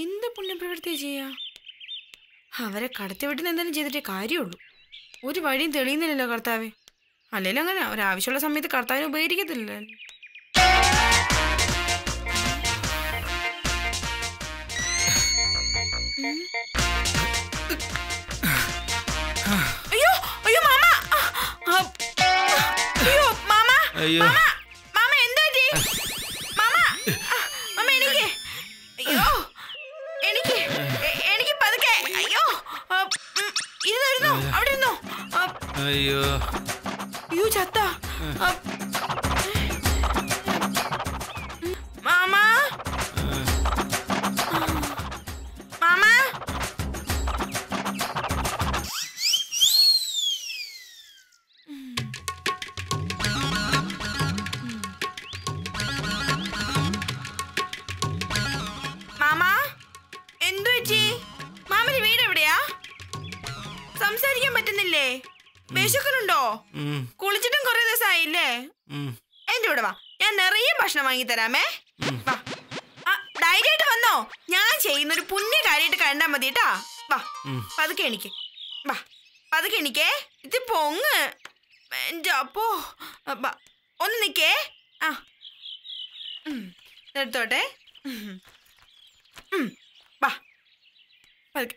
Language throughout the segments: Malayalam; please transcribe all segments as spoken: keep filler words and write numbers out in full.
എന്ത് പുണ്യപ്രവൃത്തി ചെയ്യാം? അവരെ കടത്തിവിട്ടുന്ന എന്തെങ്കിലും ചെയ്തിട്ടേ കാര്യമുള്ളൂ. ഒരു വഴിയും തെളിയുന്നില്ലല്ലോ കർത്താവേ. അല്ലെങ്കിൽ അങ്ങനെ ഒരാവശ്യമുള്ള സമയത്ത് കർത്താവിനെ ഉപകരിക്കത്തില്ല. അയ്യോ അയ്യോ മാമ, അയ്യോ മാമ, അയ്യോ മാമ, എന്താ മാമ? മാമ എനിക്ക്, അയ്യോ എനിക്ക് എനിക്ക് പതുക്കെ, അയ്യോ ഇരുന്നോ അവിടെ ഇരുന്നോ. അയ്യോ അയ്യോ ചത്ത മാമ, മാമ. സംസാരിക്കാൻ പറ്റുന്നില്ലേ? വിശക്കുന്നുണ്ടോ? കുളിച്ചിട്ടും കൊറേ ദിവസമായില്ലേ? എന്റെ കൂടെ വാ, ഞാൻ നിറയെ ഭക്ഷണം വാങ്ങി തരാമേ. ഡയറ്റ് വന്നോ? ഞാൻ ചെയ്യുന്നൊരു പുണ്യ കാര്യമായിട്ട് കണ്ടാ മതി കേട്ടാ. വാ പതുക്കെ എണിക്ക്, വാ പതുക്കെ എണിക്കേ. ഇത് പൊങ്ങ് എന്റെ അപ്പോ. ഒന്ന് നിക്കേ, ആ എടുത്തോട്ടെ. വാ പതുക്കെ.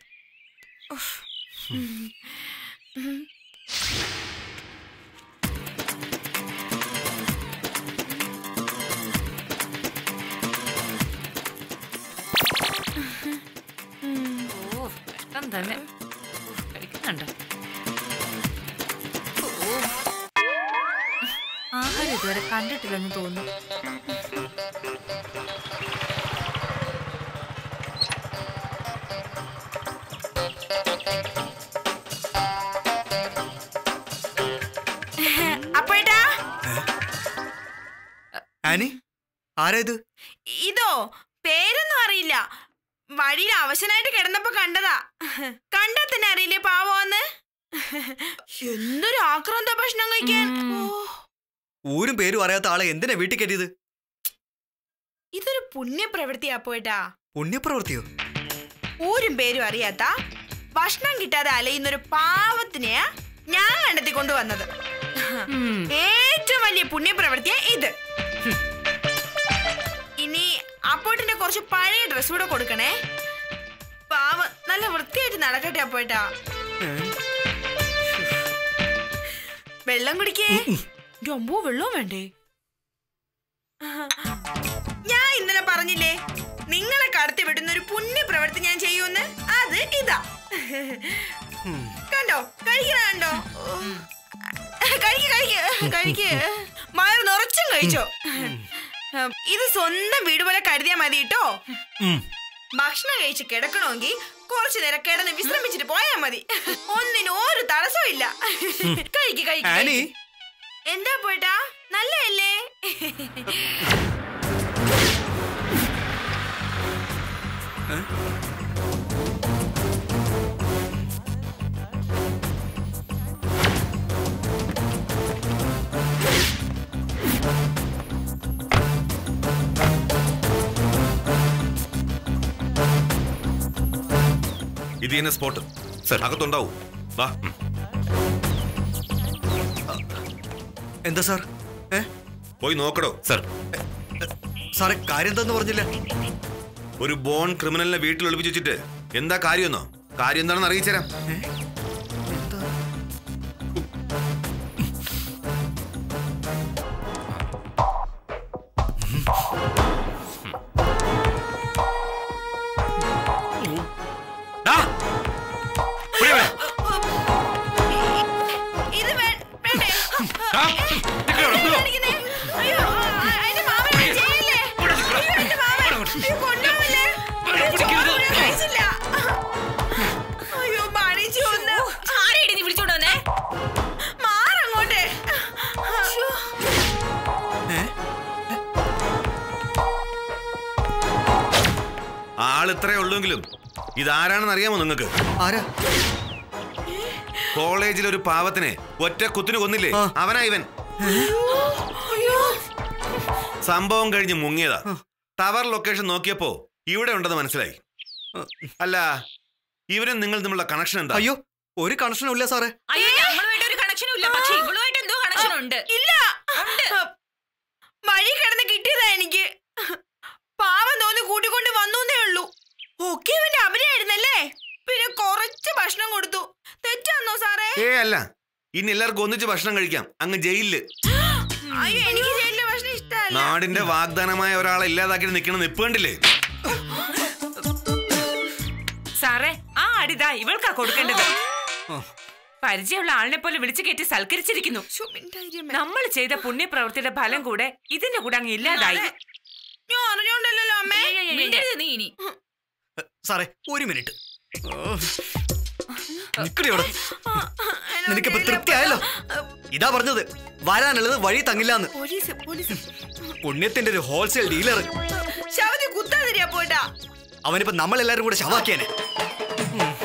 കഷ്ടം തന്നെ കഴിക്കുന്നുണ്ട്. ആഹാരം ഇതുവരെ കണ്ടിട്ടില്ലെന്ന് തോന്നുന്നു. ഇതോ പേരൊന്നും അറിയില്ല, വഴിയിൽ അവശനായിട്ട് കിടന്നപ്പോ കണ്ടതാ. കണ്ടാ തന്നെ അറിയില്ലേ പാവോന്ന്. എന്തൊരു ആക്രാന്ത ഭക്ഷണം കഴിക്കാൻ. ഊരും പേരും അറിയാത്ത ആളെ എന്തിനാ വീട്ടിൽ കയറ്റിയത്? ഇതൊരു പുണ്യപ്രവൃത്തിയാ പോയിട്ടാ. പുണ്യപ്രവൃത്തിയോ? ഊരും പേരും അറിയാത്ത ഭക്ഷണം കിട്ടാതെ അലയുന്നൊരു പാവത്തിനെയാ ഞാൻ കണ്ടെത്തി കൊണ്ടുവന്നത്. ഏറ്റവും വലിയ പുണ്യപ്രവൃത്തിയാ ഇത്. ഇനി അപ്പോയിട്ടിന്റെ കുറച്ച് പഴയ ഡ്രസ് കൂടെ കൊടുക്കണേ. പാവ നല്ല വൃത്തിയായിട്ട് നടക്കട്ടെ അപ്പോയിട്ടാ. വെള്ളം കുടിക്കേ. രൊമ്പോ വെള്ളവും വേണ്ടേ? ഞാൻ ഇന്നലെ പറഞ്ഞില്ലേ നിങ്ങളെ കടത്തി വിടുന്ന ഒരു പുണ്യ പ്രവൃത്തി ഞാൻ ചെയ്യൂന്ന്, അത് ഇതാ. കണ്ടോ കഴിക്കണ കണ്ടോ? കഴിക്ക് കഴിക്ക് കഴിക്ക്, വയറ് നിറച്ചും കഴിച്ചോ. ഇത് സ്വന്തം വീട് പോലെ കരുതിയാ മതി കേട്ടോ. ഭക്ഷണം കഴിച്ച് കിടക്കണമെങ്കിൽ കുറച്ചു നേരം കിടന്ന് വിശ്രമിച്ചിട്ട് പോയാ മതി. ഒന്നിനും ഒരു തടസ്സവും ഇല്ല. കഴിക്ക് കഴിക്ക്. എന്താ പോയിട്ടാ നല്ലതല്ലേ? ഇത് തന്നെ സ്പോട്ട് സർ, അകത്തുണ്ടാവും. വാ. എന്താ സാർ? ഏ പോയി നോക്കടോ സാർ. സാറെ കാര്യം എന്താന്ന് പറഞ്ഞില്ല? ഒരു ബോൺ ക്രിമിനലിനെ വീട്ടിൽ ഒളിപ്പിച്ച് വെച്ചിട്ട് എന്താ കാര്യമെന്നോ? കാര്യം എന്താണെന്ന് അറിയിച്ചു തരാം. ഇതാരാണെന്ന് അറിയാമോ നിങ്ങൾക്ക്? കോളേജിൽ ഒരു പാവത്തിനെ ഒറ്റ കുത്തിന് കൊന്നില്ലേ, അവനാ ഇവൻ. സംഭവം കഴിഞ്ഞ് മുങ്ങിയതാ. ടവർ ലൊക്കേഷൻ നോക്കിയപ്പോ ഇവിടെ ഉണ്ടെന്ന് മനസ്സിലായി. അല്ല ഇവരും നിങ്ങൾ തമ്മിലുള്ള കണക്ഷൻ എന്താ? അയ്യോ ഒരു കണക്ഷനും ഇല്ല സാറേ. അയ്യോ ഞങ്ങളുമായിട്ട് ഒരു കണക്ഷനും ഇല്ല, പക്ഷേ ഇവളുമായിട്ട് എന്തോ കണക്ഷൻ ഉണ്ട്. ഇല്ല ഉണ്ട്. മഴ കിടന്ന് കിട്ടിയതാ എനിക്ക്. പാവം തോന്നി കൂട്ടിക്കൊണ്ട് വന്നേ ഉള്ളൂ. ഒക്കെ ഇവന്റെ അഭിനയായിരുന്നല്ലേ? പിന്നെ കുറച്ച് ഭക്ഷണം കൊടുത്തു. തെറ്റാന്നോ സാറേ? ഏ അല്ല, ഇനി എല്ലാവർക്കും ഒന്നിച്ച് ഭക്ഷണം കഴിക്കാം അങ്ങ് ജയിലില്. അയ്യോ എനിക്ക് ജയിലിലെ ഭക്ഷണം ഇഷ്ടമല്ല. നാടിന്റെ വാഗ്ദാനമായ ഒരാളെ ഇല്ലാതാക്കി നിൽക്കണം നിപ്പണ്ടില്ലേ സാറേ? ആ അടിതാ ഇവൾക്കാ കൊടുക്കേണ്ടത്. പരിചയമുള്ള ആളിനെ പോലെ വിളിച്ചു കയറ്റി സൽക്കരിച്ചിരിക്കുന്നു. നമ്മൾ ചെയ്ത പുണ്യപ്രവൃത്തിയുടെ ഫലം കൂടെ ഇതിന്റെ കൂടെ അങ്ങ് ഇല്ലാതായി. സാറേ ഒരു മിനിറ്റ്, നിനക്കിപ്പോ തൃപ്തിയായല്ലോ? ഇതാ പറഞ്ഞത് വരാനുള്ളത് വഴി തങ്ങില്ലാന്ന്. പുണ്യത്തിന്റെ ഒരു ഹോൾസെയിൽ ഡീലർ അവനിപ്പോ നമ്മളെല്ലാരും കൂടെ ശവാക്കിയാനെ.